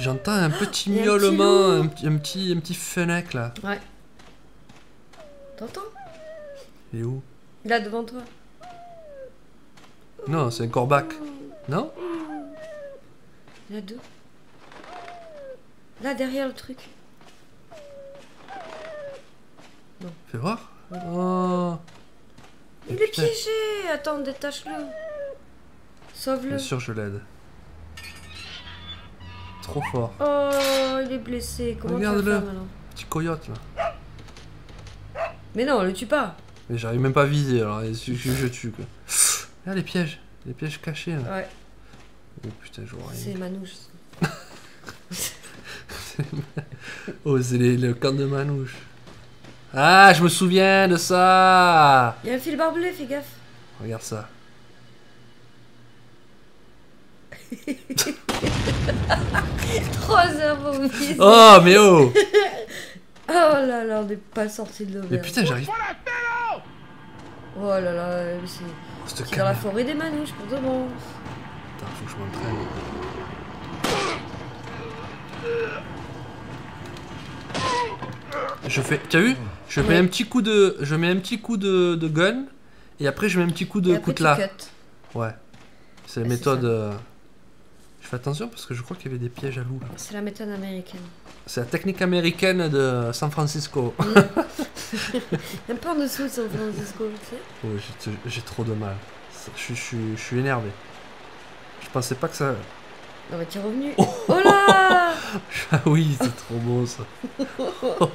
J'entends un petit miaulement, un petit fenêtre là. Ouais. T'entends? Il est où? Là devant toi. Non, c'est un corbac. Non? Il y en a deux. Là derrière le truc. Non. Fais voir. Ouais. Oh. Il est piégé. Attends, détache-le. Sauve-le. Bien sûr, je l'aide. Trop fort. Oh, il est blessé. Comment tu vas faire maintenant? Petit coyote là. Mais non, le tue pas. Mais j'arrive même pas à viser alors, je tue quoi. Là, les pièges cachés là. Ouais. Oh putain, je vois rien. C'est Manouche. Oh, c'est le camp de Manouche. Ah, je me souviens de ça. Il y a un fil barbelé, fais gaffe. Regarde ça. Oh mais oh. Oh là là, on n'est pas sorti de l'eau. Mais putain, j'arrive. Oh là là, c'est dans la forêt des Manouches pour de bon. Putain, faut que je m'entraîne. Je fais, t'as vu? Je mets un petit coup de, je mets un petit coup de gun et après je mets un petit coup de coutelas. Ouais, c'est la méthode. Je fais attention parce que je crois qu'il y avait des pièges à loups. C'est la méthode américaine. C'est la technique américaine de San Francisco. Un peu en dessous de San Francisco, tu sais. Oui, j'ai trop de mal. Je suis énervé. Je pensais pas que ça. Non mais t'es revenu. Oh, oh là. Ah oui, c'est trop beau ça. Oh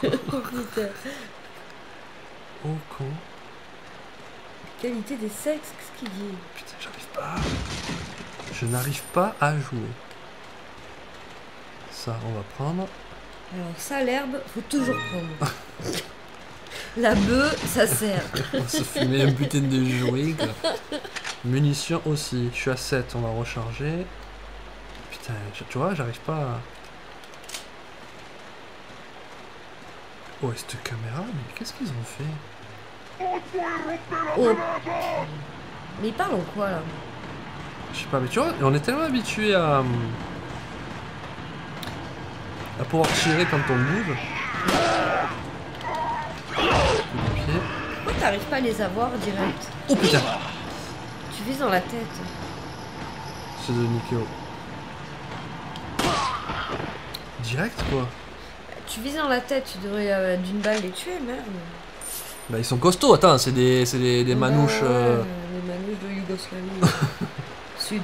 putain. Oh con. Qualité des sexes, qu'est-ce qu'il dit? Putain, j'arrive pas. Je n'arrive pas à jouer. Ça, on va prendre. Alors ça, l'herbe, faut toujours prendre. La bœuf, ça sert. On va se fumer un putain de jouet. Munitions aussi. Je suis à 7, on va recharger. Putain, tu vois, j'arrive pas à... Oh, et cette caméra, mais qu'est-ce qu'ils ont fait? Oh. Mais ils parlent en quoi, là? Je sais pas, mais tu vois, on est tellement habitué à pouvoir tirer quand on bouge. Pourquoi t'arrives pas à les avoir direct? Oh putain! Tu vises dans la tête. C'est de Nikeo. Direct quoi? Tu vises dans la tête, tu devrais d'une balle les tuer, merde. Bah ils sont costauds, attends, c'est des manouches... Des manouches de Yougoslavie. Sud.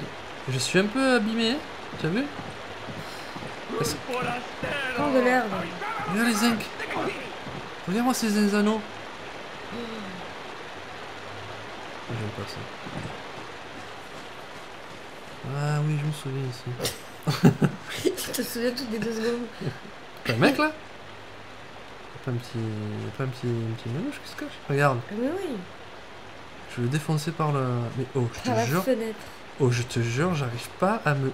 Je suis un peu abîmé, t'as vu? Prends de l'herbe. Regarde les zincs. Regarde-moi ces zinzanos. J'aime pas ça. Ah oui, je me souviens ici. Tu te souviens toutes les 2 secondes. T'as un mec là? Pas un petit... Pas un petit... Un petit manouche, qu'est-ce que je... Regarde. Mais oui. Je vais le défoncer par le... Mais oh, je te jure... Fenêtre. Oh, je te jure, j'arrive pas à me...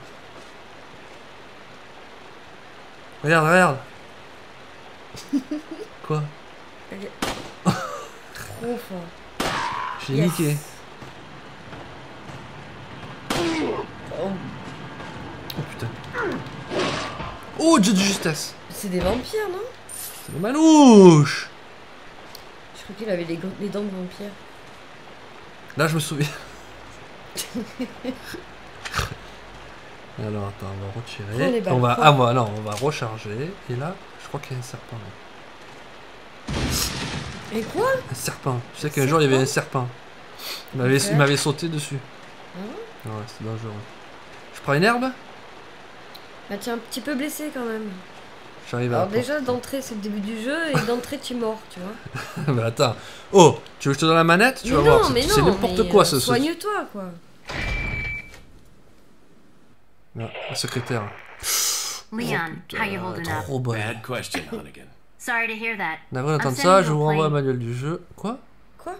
Regarde, regarde. Quoi? Trop fort. J'ai niqué. Oh. Oh putain. Oh, dieu de justesse. C'est des vampires, non? C'est des manouches. Je crois qu'il avait les dents de vampire. Là, je me souviens. Alors attends, on va retirer. On va, ah voilà, on va recharger. Et là, je crois qu'il y a un serpent. Et quoi? Un serpent. Je sais qu'un jour il y avait un serpent. Il m'avait sauté dessus. Ah ouais, c'est dangereux. Je prends une herbe. Bah tiens, un petit peu blessé quand même. J'arrive à. Alors déjà d'entrée c'est le début du jeu et d'entrée tu mords, tu vois. Bah attends. Oh, tu veux que je te donne la manette? Tu vas voir. C'est n'importe quoi ce soir. Soigne-toi quoi. Ah, la secrétaire. Leon, how you holding up? Trop bonne. Bad question, Hannigan. Sorry to hear that. D'après d'entendre ça, je vous renvoie un manuel du jeu. Quoi? Quoi?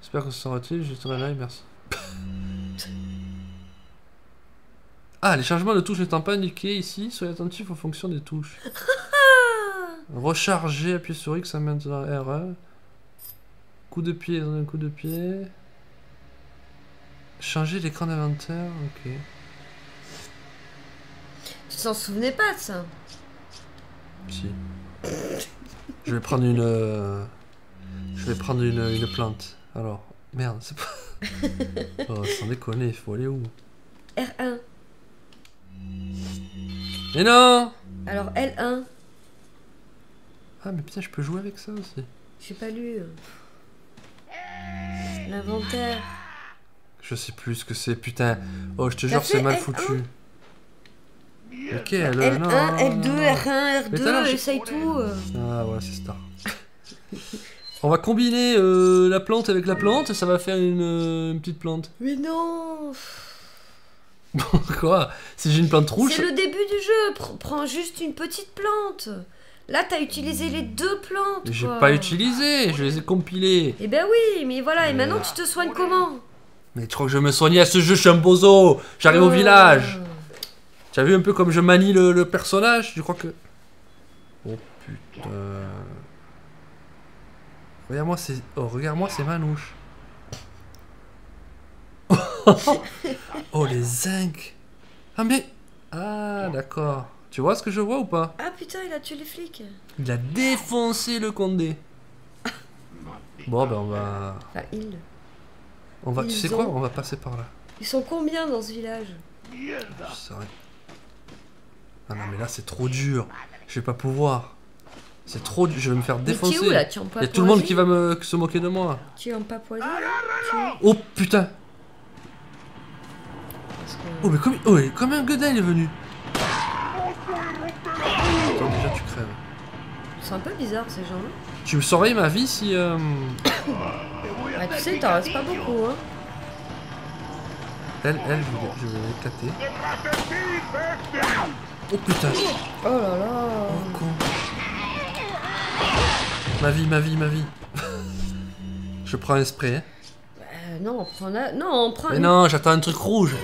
J'espère que ce sera utile, je serai là et merci. Ah, les chargements de touches n'étant pas indiqués ici, soyez attentifs en fonction des touches. Recharger, appuyer sur X, ça mène dans RE. Coup de pied, un coup de pied. Changer l'écran d'inventaire, ok. Tu t'en souvenais pas de ça? Si. Je vais prendre une... je vais prendre une plante. Alors, merde, c'est pas... Oh, sans déconner, il faut aller où? R1. Mais non! Alors, L1. Ah, mais putain, je peux jouer avec ça aussi. J'ai pas lu. L'inventaire. Je sais plus ce que c'est, putain. Oh, je te jure, c'est mal foutu. Ok, L1, L2, R1, R2, essaye tout. Ah, voilà, c'est ça. On va combiner la plante avec la plante, ça va faire une petite plante. Mais non! Quoi? Si j'ai une plante rouge... C'est le début du jeu, prends juste une petite plante. Là, t'as utilisé les deux plantes. Mais j'ai pas utilisé, je les ai compilées. Eh ben oui, mais voilà, et maintenant tu te soignes comment? Mais tu crois que je me soignais à ce jeu, je suis un bozo. J'arrive au village. Tu as vu un peu comme je manie le personnage? Tu crois que... Oh putain... Regarde-moi, c'est... Oh, regarde-moi, c'est manouche. Oh les zincs. Ah mais... Ah d'accord. Tu vois ce que je vois ou pas? Ah putain, il a tué les flics. Il a défoncé le Condé. Bon ben on va... Enfin il... On va... Tu sais quoi? On va passer par là. Ils sont combien dans ce village? C'est vrai. Ah non mais là c'est trop dur. Je vais pas pouvoir. C'est trop dur, je vais me faire défoncer. Mais où, là? Il y a tout le monde qui va se moquer de moi. Tu es en Papouasie? Oh putain. Oh mais comme, oh, comme un Godin il est venu. Attends, déjà tu crèves. C'est un peu bizarre ces gens-là. Tu me surveilles ma vie si... Bah, tu sais, t'en restes pas beaucoup hein. Elle, je vais l'éclater. Oh putain. Oh là là. Oh con. Ma vie. Je prends un spray hein. Non, on prend la... Non, on prend... Mais non, j'attends un truc rouge.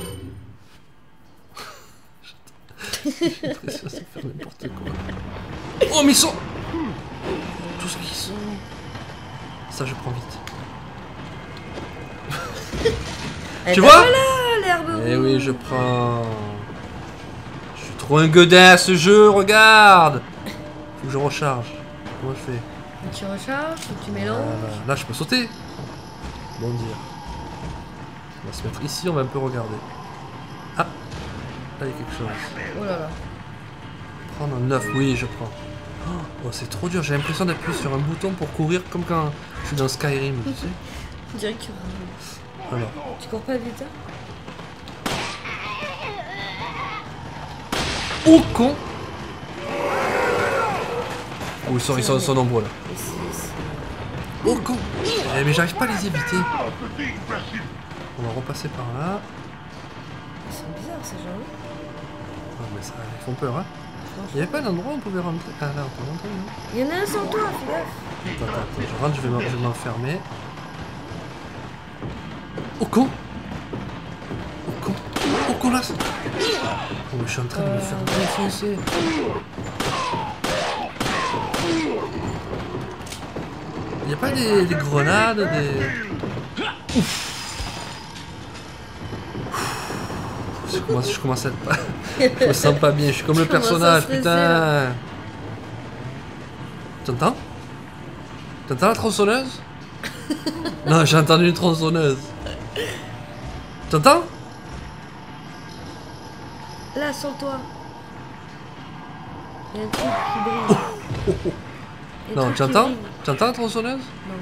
J'ai l'impression de faire n'importe quoi. Oh, mais ils sont... Tout ce qu'ils sont... Ça, je prends vite. Tu vois? Voilà, l'herbe rouge. Eh oui, je prends... Je suis trop un gueudin à ce jeu, regarde. Faut que je recharge. Comment je fais? Tu recharges, tu mélanges. Là, je peux sauter. Bon dire. On va se mettre ici, on va un peu regarder. Ah, là il y a quelque chose. Oh là là. Prendre un 9, oui je prends. Oh c'est trop dur, j'ai l'impression d'appuyer sur un bouton pour courir comme quand je suis dans Skyrim, tu sais. Direct tu cours. Alors. Tu cours pas vite hein. Oh con. Oh ils sont nombreux là. Oh con. Mais j'arrive pas à les éviter. On va repasser par là. Ils sont bizarres ces gens. Oh, mais ça, ils font peur hein. Il n'y avait pas d'endroit où on pouvait rentrer. Ah là on peut rentrer non? Il y en a un sans toi, fais gaffe. Attends, je rentre, je vais m'enfermer. Oh con. Oh con. Oh con là. Oh mais je suis en train de me faire défoncer. Y'a pas des grenades, des... Je commence à être pas... Je me sens pas bien, je suis comme le personnage, putain. T'entends? T'entends la tronçonneuse? Non, j'ai entendu une tronçonneuse. T'entends? Là, sans toi. Y'a un truc qui brille. Non, t'entends? T'entends la tronçonneuse? Non.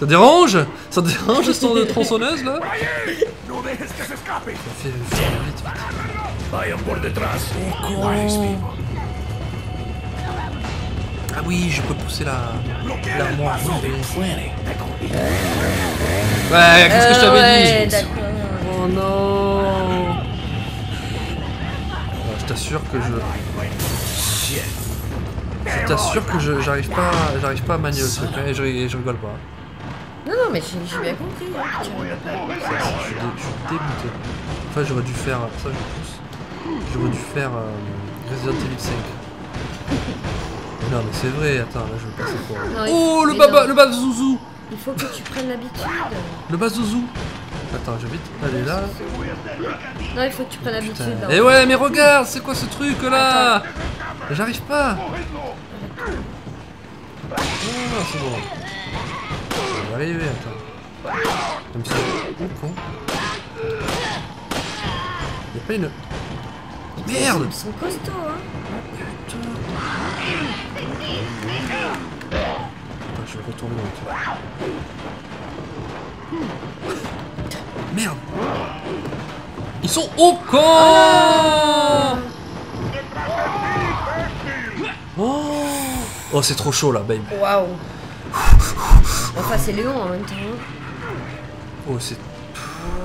Ça dérange? Ça dérange ce de tronçonneuse là? Oh con. Ah oui, je peux pousser l'armoire. Ouais, qu'est-ce que je t'avais dit? Oh non. Je t'assure que je... Je t'assure que j'arrive pas à manier le truc et je rigole pas. Non non mais j'ai bien compris. Hein, je suis dégoûté. Enfin j'aurais dû faire ça, je pousse. J'aurais dû faire Resident Evil 5. Non mais c'est vrai, attends là je vais passer pour. Non, oh le baba, le bas zouzou. Il faut que tu prennes l'habitude. Le bas zouzou. Attends, je vais vite aller là. Non, il faut que tu prennes l'habitude. Eh ouais, mais regarde, c'est quoi ce truc là? J'arrive pas. Oh, c'est bon. On va arriver, attends. Comme ça. Oh, con. Y'a pas une. Merde! Ils sont costauds, hein! Putain! Attends, je vais retourner avec. Merde! Ils sont au con! Oh! Oh, c'est trop chaud là, babe! Waouh! Enfin, c'est Léon en même temps. Oh, c'est.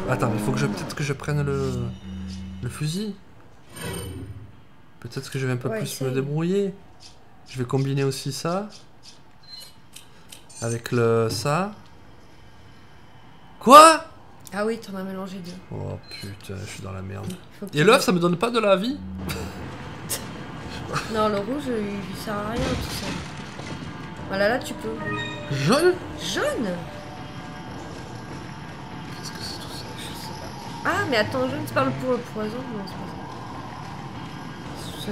Attends, il faut que je. Peut-être que je prenne le. Le fusil? Peut-être que je vais un peu plus me débrouiller. Je vais combiner aussi ça. Avec le... ça. Quoi? Ah oui, t'en as mélangé deux. Oh putain, je suis dans la merde. Et l'œuf, ça me donne pas de la vie? Non, le rouge, il sert à rien tout ça. Voilà, là, tu peux... Jaune? Jaune? Qu'est-ce que c'est tout ça? Je sais pas. Ah, mais attends, jaune, tu parles pour le poison? Non, c'est pas ça.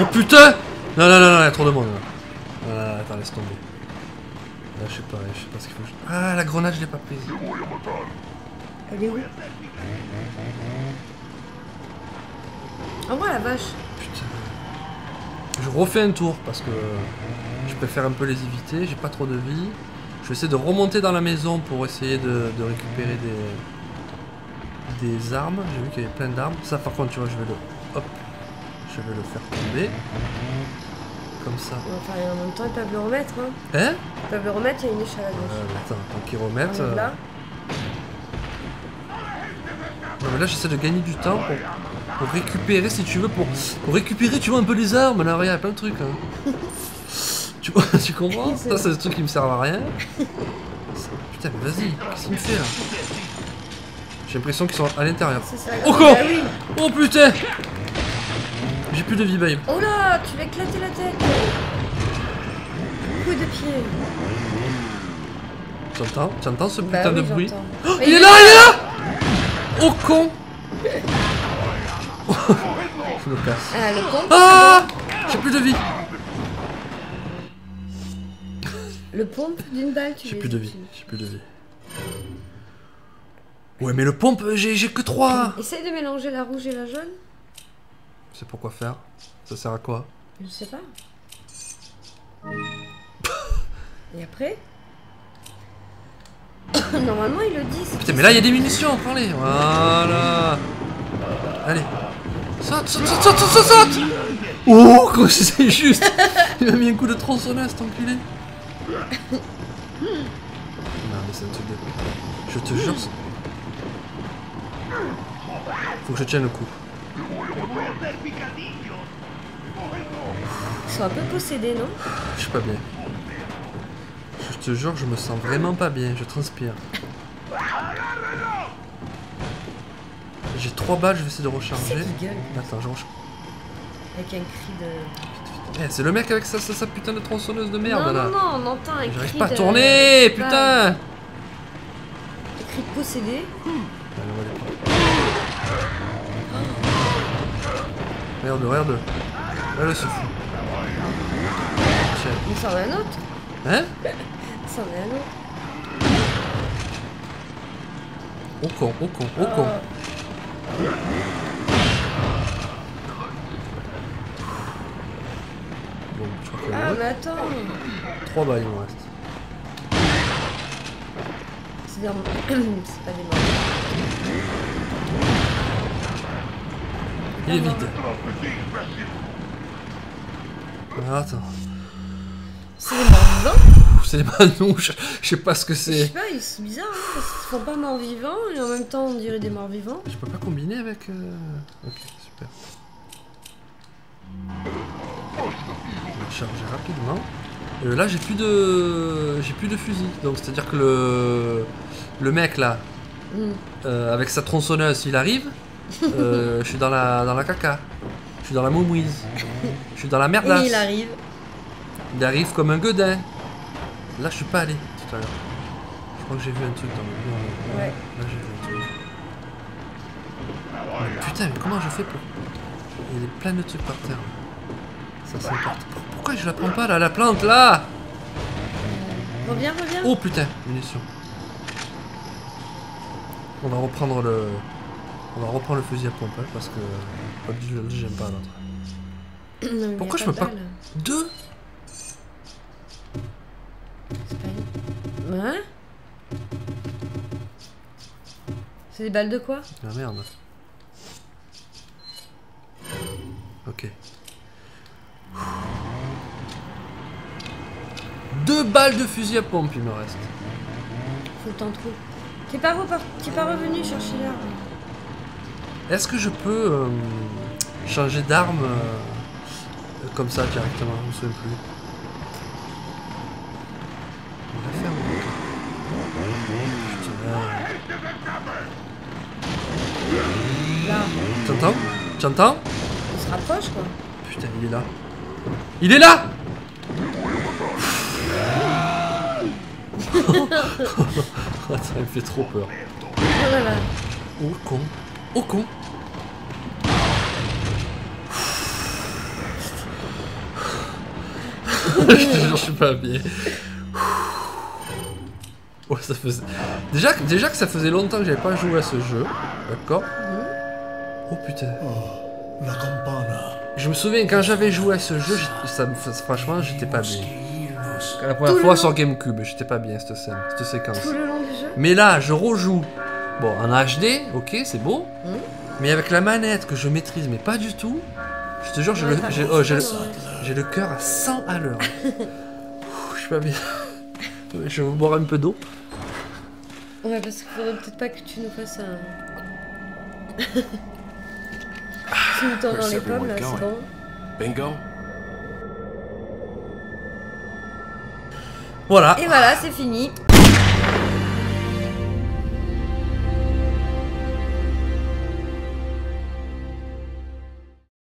Oh putain! Non, non, non, non, il y a trop de monde là. Ah, attends, laisse tomber. Là, je sais pas ce qu'il faut. Ah, la grenade, je l'ai pas prise. Elle est où? Oh, moi, la vache! Putain. Je refais un tour parce que je préfère un peu les éviter. J'ai pas trop de vie. Je vais essayer de remonter dans la maison pour essayer de récupérer des armes. J'ai vu qu'il y avait plein d'armes. Ça, par contre, tu vois, je vais le... Hop. Je vais le faire tomber. Comme ça. Enfin, en même temps, ils peuvent le remettre, hein. Hein? Ils peuvent le remettre, il y a une échelle à gauche. Attends, tant qu'ils remettent... Là. Non, mais là, j'essaie de gagner du temps pour récupérer, si tu veux, pour récupérer, tu vois, un peu les armes. Là, regarde, il y a plein de trucs, hein. Tu vois, tu comprends? Ça, c'est des trucs qui me servent à rien. Putain, mais vas-y, qu'est-ce qu'il me fait, là? J'ai l'impression qu'ils sont à l'intérieur. Oh con! Oh putain! J'ai plus de vie, babe. Oh là! Tu l'as éclaté la tête! Coup de pied. T'entends? T'entends ce putain de bruit? Oh, il est là! Il est là! Oh con! Je le casse. Ah, le con? Ah! J'ai plus de vie. Le pompe d'une balle, tu... J'ai plus de vie. J'ai plus de vie. Ouais, mais le pompe, j'ai que 3. Essaye de mélanger la rouge et la jaune. C'est pour quoi faire? Ça sert à quoi? Je sais pas. Et après? Normalement, ils le disent. Putain, mais là, il y a des munitions, prends-les. Voilà. Allez. Saute, saute, saute, saute, saute, saute. Oh, comment c'est juste. Il m'a mis un coup de tronçonneuse, cet enculé. Non, mais c'est un truc de... Je te jure... Faut que je tienne le coup. Ils sont un peu possédés, non? Je suis pas bien. Je te jure, je me sens vraiment pas bien. Je transpire. J'ai 3 balles, je vais essayer de recharger. Attends, je recharge. Avec un cri de... Eh, c'est le mec avec sa putain de tronçonneuse de merde, non, là. Non, non, on entend un cri de... J'arrive pas à tourner, putain. Un cri de possédé. Regarde, regarde. Là, le souffle. Mais c'en est un autre. Hein? C'en est un autre. Oh con, oh con, oh con. Bon, je crois que... Ah, mais attends. 3 balles, il me reste. C'est pas des morts. Il est vide. Ah, attends. C'est des morts vivants? C'est des manouches. Je sais pas ce que c'est. Je sais pas, ils sont bizarres, hein, parce qu'ils sont pas morts vivants et en même temps on dirait des morts vivants. Je peux pas combiner avec... Ok, super. Je vais charger rapidement. Là j'ai plus de... J'ai plus de fusil. Donc c'est à dire que le mec là... avec sa tronçonneuse, il arrive. Je suis dans la caca. Je suis dans la moumouise. Je suis dans la merdasse. Et il arrive. Il arrive comme un gueudin. Là, je suis pas allé tout à l'heure. crois que j'ai vu un truc dans le mur. Ouais. Là j'ai vu un truc. Mais putain, mais comment je fais pour... Il y a plein de trucs par terre. Ça c'est important. Pourquoi je la prends pas là, la plante là? Reviens, reviens. Oh putain, munitions. On va reprendre le... On va reprendre le fusil à pompe, hein, parce que... J'aime pas l'autre. Pourquoi je peux pas... Deux? Hein? C'est des balles de quoi? Ah merde. Ok. Deux balles de fusil à pompe il me reste. Faut t'en trouver. T'es pas revenu chercher l'arme. Est-ce que je peux changer d'arme comme ça directement? Je me souviens plus. T'entends? T'entends? Il se rapproche quoi. Putain, il est là. Il est là. Ça me fait trop peur. Voilà. Oh con. Oh con. Je te jure, je suis pas habillé. Oh, ça faisait... déjà que ça faisait longtemps que j'avais pas joué à ce jeu. D'accord. Oh putain. Je me souviens quand j'avais joué à ce jeu, franchement j'étais pas bien. La première fois sur GameCube, j'étais pas bien cette scène, cette séquence. Tout le long du jeu. Mais là je rejoue. Bon en HD, ok c'est beau. Mais avec la manette que je maîtrise mais pas du tout. Je te jure j'ai le cœur à 100 à l'heure. Je suis pas bien. Je vais boire un peu d'eau. Ouais, parce qu'il faudrait peut-être pas que tu nous fasses un... Tu nous tends dans les pommes, là, c'est bon. Bingo. Voilà. Et voilà, c'est fini.